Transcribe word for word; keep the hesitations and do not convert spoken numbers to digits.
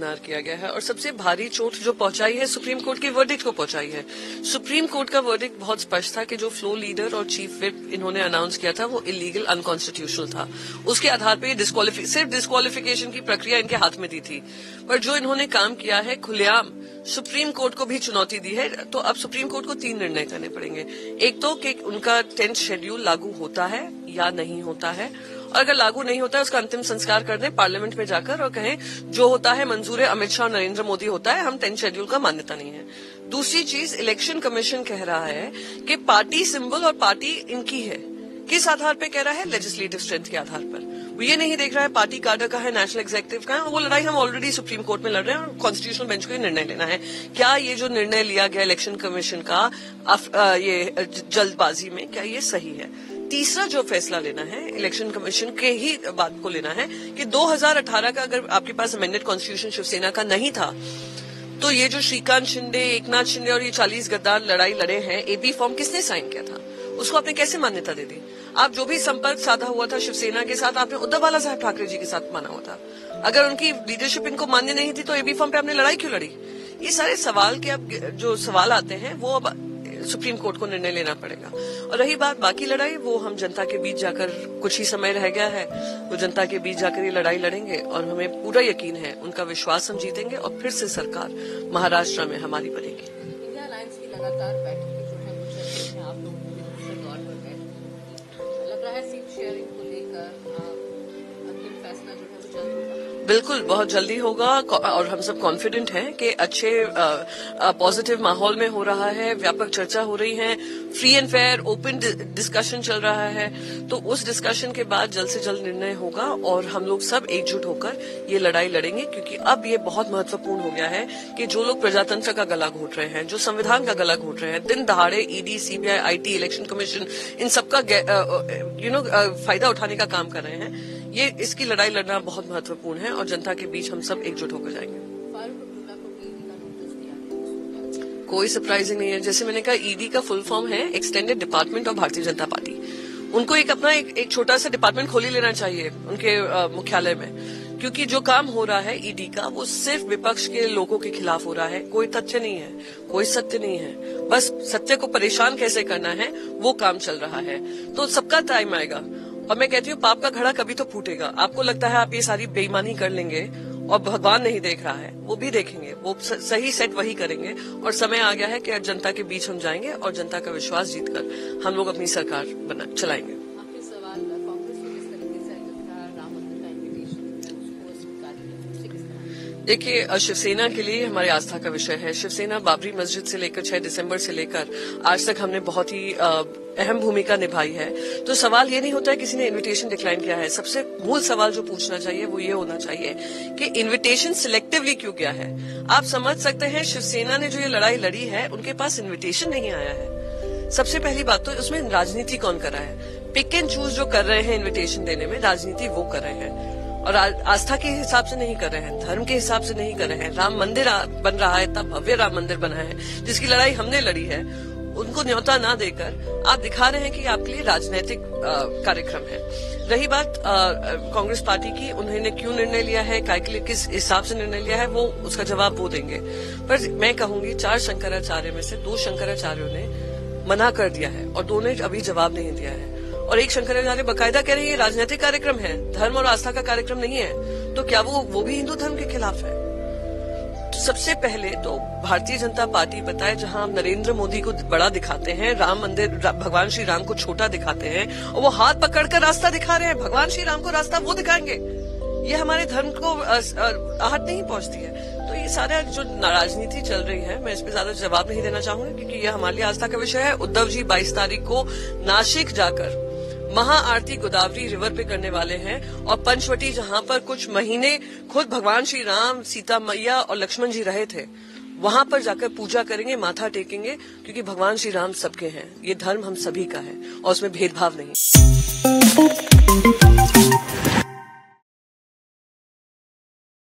दरकिनार किया गया है और सबसे भारी चोट जो पहुंचाई है सुप्रीम कोर्ट के वर्डिक्ट को पहुंचाई है। सुप्रीम कोर्ट का वर्डिक्ट बहुत स्पष्ट था कि जो फ्लो लीडर और चीफ विप इन्होंने अनाउंस किया था वो इलीगल अनकॉन्स्टिट्यूशनल था। उसके आधार पर डिस्क्वालिफिक सिर्फ डिस्क्वालिफिकेशन की प्रक्रिया इनके हाथ में दी थी, पर जो इन्होंने काम किया है खुलेआम सुप्रीम कोर्ट को भी चुनौती दी है। तो अब सुप्रीम कोर्ट को तीन निर्णय करने पड़ेंगे, एक तो कि उनका टेंथ शेड्यूल लागू होता है या नहीं होता है, और अगर लागू नहीं होता है उसका अंतिम संस्कार कर दें पार्लियामेंट में जाकर और कहें जो होता है मंजूर है, अमित शाह और नरेंद्र मोदी होता है, हम टेंथ शेड्यूल का मान्यता नहीं है। दूसरी चीज, इलेक्शन कमीशन कह रहा है कि पार्टी सिंबल और पार्टी इनकी है, किस आधार पर कह रहा है? लेजिस्लेटिव स्ट्रेंथ के आधार पर। वो ये नहीं देख रहा है पार्टी कार्डर का है, नेशनल एग्जीक्यूटिव का है, वो लड़ाई हम ऑलरेडी सुप्रीम कोर्ट में लड़ रहे हैं और कॉन्स्टिट्यूशनल बेंच को ये निर्णय लेना है। क्या ये जो निर्णय लिया गया इलेक्शन कमीशन का आ, ये जल्दबाजी में, क्या ये सही है? तीसरा जो फैसला लेना है इलेक्शन कमीशन के ही बात को लेना है कि दो हज़ार अठारह का अगर आपके पास अमेंडेड कॉन्स्टिट्यूशन शिवसेना का नहीं था तो ये जो श्रीकांत शिंदे, एकनाथ शिंदे और ये चालीस गद्दार लड़ाई लड़े हैं, एबी फॉर्म किसने साइन किया था, उसको आपने कैसे मान्यता दे दी? आप जो भी संपर्क साधा हुआ था शिवसेना के साथ आपने उद्धव बाला साहेब ठाकरे जी के साथ माना हुआ था, अगर उनकी लीडरशिप इनको मान्य नहीं थी तो एबी फॉर्म पे आपने लड़ाई क्यों लड़ी? ये सारे सवाल के अब जो सवाल आते हैं वो अब सुप्रीम कोर्ट को निर्णय लेना पड़ेगा। और रही बात बाकी लड़ाई, वो हम जनता के बीच जाकर, कुछ ही समय रह गया है, वो जनता के बीच जाकर ये लड़ाई लड़ेंगे और हमें पूरा यकीन है उनका विश्वास हम जीतेंगे और फिर से सरकार महाराष्ट्र में हमारी बनेगी। बिल्कुल बहुत जल्दी होगा और हम सब कॉन्फिडेंट हैं कि अच्छे पॉजिटिव माहौल में हो रहा है, व्यापक चर्चा हो रही है, free and fair open discussion चल रहा है, तो उस डिस्कशन के बाद जल्द से जल्द निर्णय होगा और हम लोग सब एकजुट होकर ये लड़ाई लड़ेंगे। क्योंकि अब ये बहुत महत्वपूर्ण हो गया है कि जो लोग प्रजातंत्र का गला घोट रहे हैं, जो संविधान का गला घोट रहे हैं, दिन दहाड़े ED, CBI, IT, election commission, इन सबका यू नो फायदा उठाने का काम कर रहे हैं, ये इसकी लड़ाई लड़ना बहुत महत्वपूर्ण है और जनता के बीच हम सब एकजुट होकर जाएंगे। कोई सरप्राइजिंग नहीं है, जैसे मैंने कहा ईडी का फुल फॉर्म है extended department of Bharatiya Janata party, उनको एक अपना एक, एक छोटा सा डिपार्टमेंट खोल ही लेना चाहिए उनके मुख्यालय में, क्योंकि जो काम हो रहा है ईडी का वो सिर्फ विपक्ष के लोगों के खिलाफ हो रहा है, कोई तथ्य नहीं है, कोई सत्य नहीं है, बस सत्य को परेशान कैसे करना है वो काम चल रहा है। तो सबका टाइम आएगा और मैं कहती हूँ पाप का घड़ा कभी तो फूटेगा। आपको लगता है आप ये सारी बेईमानी कर लेंगे और भगवान नहीं देख रहा है, वो भी देखेंगे, वो सही सेट वही करेंगे और समय आ गया है कि अब जनता के बीच हम जाएंगे और जनता का विश्वास जीतकर हम लोग अपनी सरकार बना चलाएंगे। देखिए शिवसेना के लिए हमारे आस्था का विषय है, शिवसेना बाबरी मस्जिद से लेकर छह दिसंबर से लेकर आज तक हमने बहुत ही अहम भूमिका निभाई है। तो सवाल ये नहीं होता है किसी ने इनविटेशन डिक्लाइन किया है, सबसे मूल सवाल जो पूछना चाहिए वो ये होना चाहिए कि इनविटेशन सिलेक्टिवली क्यों किया है। आप समझ सकते हैं शिवसेना ने जो ये लड़ाई लड़ी है उनके पास इन्विटेशन नहीं आया है। सबसे पहली बात तो उसमें राजनीति कौन कर रहा है, पिक एंड चूज जो कर रहे हैं इन्विटेशन देने में, राजनीति वो कर रहे हैं और आस्था के हिसाब से नहीं कर रहे हैं, धर्म के हिसाब से नहीं कर रहे हैं। राम मंदिर बन रहा है, तब भव्य राम मंदिर बना है जिसकी लड़ाई हमने लड़ी है, उनको न्योता ना देकर आप दिखा रहे हैं कि आपके लिए राजनीतिक कार्यक्रम है। रही बात कांग्रेस पार्टी की, उन्होंने क्यों निर्णय लिया है, काय के लिए, किस हिसाब से निर्णय लिया है, वो उसका जवाब वो देंगे। पर मैं कहूंगी चार शंकराचार्य में से दो शंकराचार्यों ने मना कर दिया है और दो ने अभी जवाब नहीं दिया है और एक शंकराचार्य बाकायदा कह रहे हैं ये राजनीतिक कार्यक्रम है, धर्म और आस्था का कार्यक्रम नहीं है। तो क्या वो वो भी हिंदू धर्म के खिलाफ है? सबसे पहले तो भारतीय जनता पार्टी बताए जहां हम नरेंद्र मोदी को बड़ा दिखाते हैं, राम मंदिर भगवान श्री राम को छोटा दिखाते हैं और वो हाथ पकड़कर रास्ता दिखा रहे हैं, भगवान श्री राम को रास्ता वो दिखाएंगे, ये हमारे धर्म को आहत नहीं पहुंचती है। तो ये सारा जो राजनीति चल रही है मैं इस पर ज्यादा जवाब नहीं देना चाहूंगी क्योंकि ये हमारे लिए आस्था का विषय है। उद्धव जी बाईस तारीख को नासिक जाकर महाआरती गोदावरी रिवर पे करने वाले हैं और पंचवटी जहां पर कुछ महीने खुद भगवान श्री राम, सीता मैया और लक्ष्मण जी रहे थे, वहां पर जाकर पूजा करेंगे, माथा टेकेंगे, क्योंकि भगवान श्री राम सबके हैं, ये धर्म हम सभी का है और उसमें भेदभाव नहीं।